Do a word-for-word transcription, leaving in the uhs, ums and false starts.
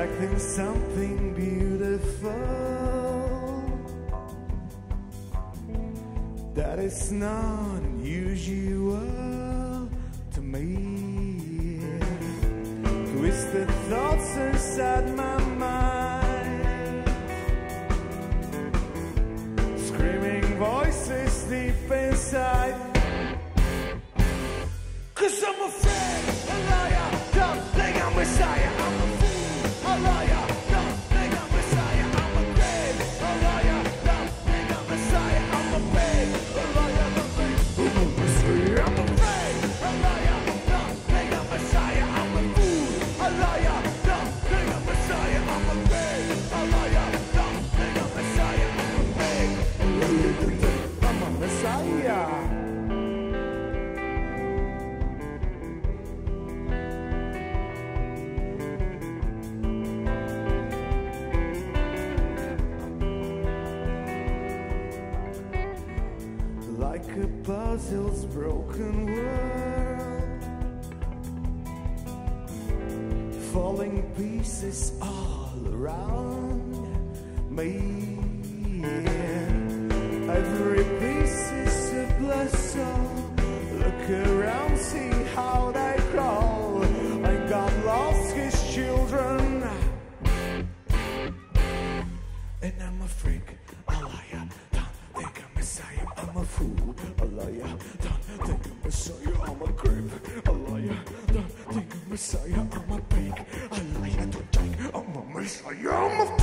expecting something beautiful that is not unusual to me. Twisted thoughts inside my mind, screaming voices deep inside. 'Cause I'm a friend, a liar, don't think I'm a messiah. I'm a fool, a liar, don't think I'm a messiah. I'm a grave, a liar, don't think I'm a messiah. I'm a babe, a liar, don't think I'm a messiah. I'm a grave, a liar, don't think I'm a messiah. I'm a fool, a liar, don't think I'm a messiah. I'm a grave, a liar, don't think I'm a messiah. I'm a babe, a liar, don't think I'm a messiah. Like a puzzle's broken world, falling pieces all around me. Every piece is a blessing. Look around, see how they crawl. I got lost his children, and I'm a freak, a liar. I'm a fool, a liar, don't think I'm a messiah. I'm a creep, a liar, don't think I'm a messiah. I'm a pig, a liar, don't think I'm a messiah. I'm a